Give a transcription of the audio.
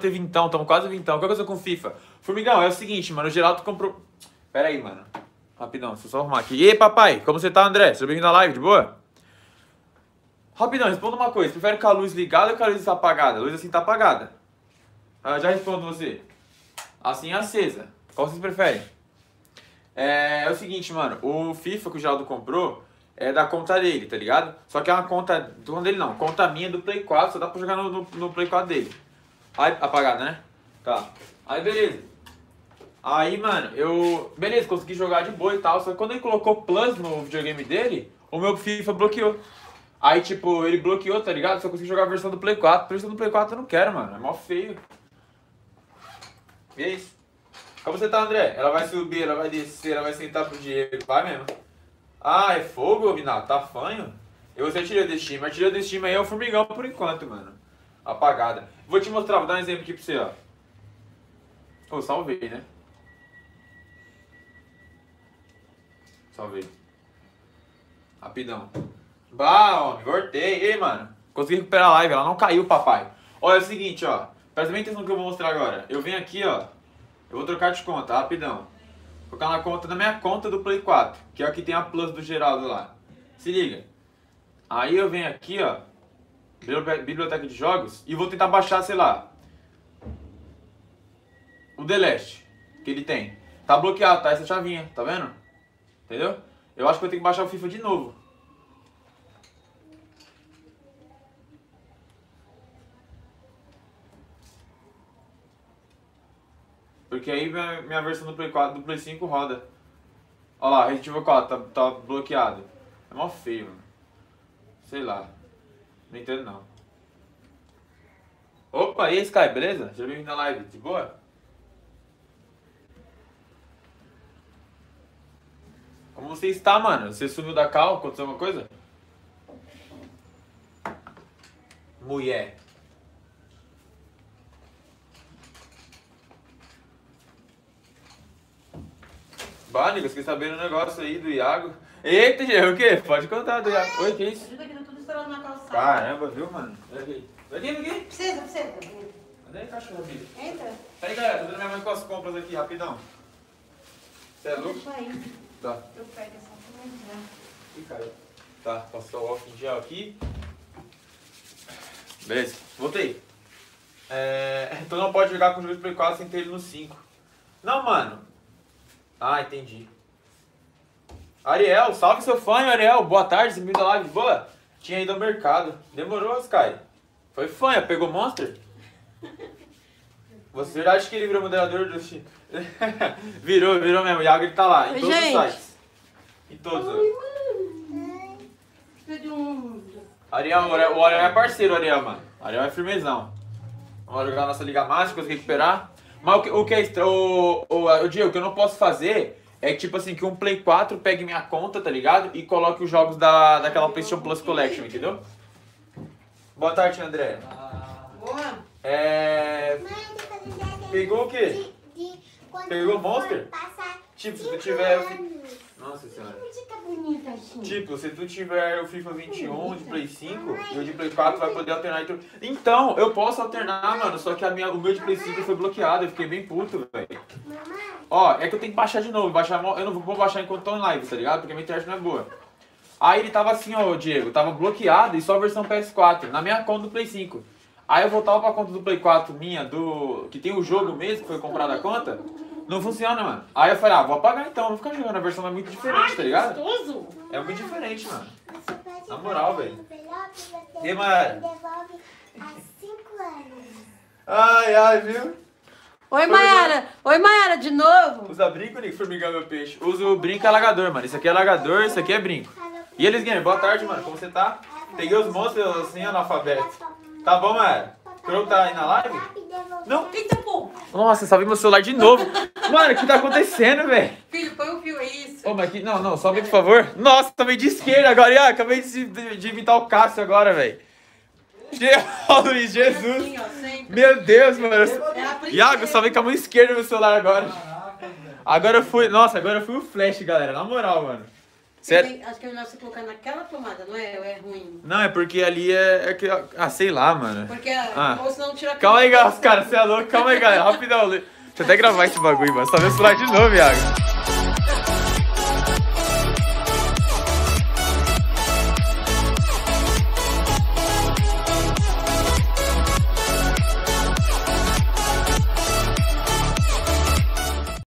ter vintão, tamo quase vintão. Qual que eu sou com FIFA? Formigão, é o seguinte, mano, o Geraldo comprou... Pera aí, mano. Rapidão, deixa eu só arrumar aqui. E aí, papai, como você tá, André? Seja bem-vindo à live, de boa? Rapidão, responda uma coisa. Prefere com a luz ligada ou com a luz apagada? A luz assim tá apagada. Ah, já respondo você. Assim é acesa. Qual vocês preferem? É o seguinte, mano. O FIFA que o Geraldo comprou é da conta dele, tá ligado? Só que é uma conta... Do dele não. Conta minha do Play 4. Só dá pra jogar no Play 4 dele. Aí, apagada, né? Tá. Aí, beleza. Aí, mano, eu... Beleza, consegui jogar de boa e tal. Só que quando ele colocou Plus no videogame dele, o meu FIFA bloqueou. Aí, tipo, ele bloqueou, tá ligado? Só consegui jogar a versão do Play 4. A versão do Play 4 eu não quero, mano. É mó feio. E é isso. Como você tá, André? Ela vai subir, ela vai descer, ela vai sentar pro Diego. Vai mesmo. Ah, é fogo, Minato? Tá fanho? Eu vou tirar desse time. A tira desse time aí é o Formigão por enquanto, mano. Apagada. Vou te mostrar, vou dar um exemplo aqui pra você, ó. Oh, salvei, né? Salvei. Rapidão. Bah, homem, voltei. Ei, mano. Consegui recuperar a live, ela não caiu, papai. Olha, é o seguinte, ó. Presta bem atenção no que eu vou mostrar agora. Eu venho aqui, ó. Eu vou trocar de conta, rapidão. Vou colocar na conta, na minha conta do Play 4. Que é o que tem a Plus do Geraldo lá. Se liga. Aí eu venho aqui, ó. Biblioteca de jogos. E vou tentar baixar, sei lá, o The Last que ele tem. Tá bloqueado, tá? Essa chavinha, tá vendo? Entendeu? Eu acho que eu tenho que baixar o FIFA de novo. Porque aí minha versão do Play 4, do Play 5 roda. Olha lá, Resident Evil 4 tá bloqueado. É mó feio, mano. Sei lá. Não entendo não. Opa, e aí, Sky, beleza? Já vim na live, de boa? Como você está, mano? Você sumiu da cal? Aconteceu alguma coisa? Mulher. Bah, nego, fiquei sabendo um negócio aí do Iago. Eita, gente, o quê? Pode contar do Iago. Oi, que é isso? Na calçada. Caramba, viu, mano? Vai aqui. Precisa. Cadê aí, cachorro, filho? Entra. Peraí, galera, tô dando minha mãe com as compras aqui, rapidão. Você é louco? Deixa aí. Tá. Eu pego essa coisa. Ih, caiu. Tá, passou o álcool em gel aqui. Beleza, voltei. Então não pode jogar com o jogo de Play 4 sem ter ele no 5. Não, mano. Ah, entendi. Ariel, salve seu fã, Ariel. Boa tarde, bem-vindo à live. Boa. Tinha ido ao mercado. Demorou, Sky. Foi fanha, pegou Monster? Você acha que ele virou moderador do X? Virou mesmo. O Iago ele tá lá. Em todos os sites. Em todos. Precisa de um... Ariel, o Ariel é parceiro, Ariel, mano. Ariel é firmezão. Vamos jogar a nossa Liga Mágica, conseguir recuperar. Mas o que é estranho... O Diego, o que eu não posso fazer... É tipo assim, que um Play 4 pegue minha conta, tá ligado? E coloque os jogos daquela PlayStation Plus Collection, entendeu? Boa tarde, André. Boa. Pegou o quê? Pegou o Monster? Tipo, se tu tiver... Nossa senhora. Tipo, se tu tiver o FIFA 21 de Play 5 e o de Play 4 vai poder alternar entre... Então, eu posso alternar, mano, só que o meu de Play 5 foi bloqueado. Eu fiquei bem puto, velho. Ó, é que eu tenho que baixar de novo. Eu não vou baixar enquanto tô em live, tá ligado? Porque a minha internet não é boa. Aí ele tava assim, ó, Diego. Tava bloqueado e só a versão PS4. Na minha conta do Play 5. Aí eu voltava pra conta do Play 4 minha, que tem o jogo mesmo, que foi comprada a conta. Não funciona, mano. Aí eu falei, ah, vou apagar então. Vou ficar jogando. A versão é muito diferente, tá ligado? É muito diferente, mano. Na moral, velho. E, mano? Devolve há 5 anos. Ai, viu? Oi, Mayara! Oi, Mayara, de novo! Usa brinco, Nick, formigão, meu peixe. Usa o brinco alagador, mano. Isso aqui é alagador, isso aqui é brinco. E eles ganham. Boa tarde, mano. Como você tá? Peguei os monstros assim, analfabeto. Tá bom, Mayara? O Crow tá aí na live? Não? Eita, pô! Nossa, salvei meu celular de novo. Mano, o que tá acontecendo, velho? Filho, põe o fio, é isso. Ô, mas aqui... Não, sobe, por favor. Nossa, também de esquerda agora. Ah, acabei de imitar o Cássio agora, velho. Luiz Jesus. Meu Deus, mano. Iago, só vem com a mão esquerda no meu celular agora. Agora eu fui o Flash, galera. Na moral, mano. Certo? Acho que é melhor você colocar naquela pomada, não é? Ou é ruim? Não, é porque ali é que... Ah, sei lá, mano. Porque... Ou senão tira a... Calma aí, cara. Você é louco. Calma aí, galera. Rapidão. Deixa eu até gravar esse bagulho, mano. Só vê o celular de novo, Iago.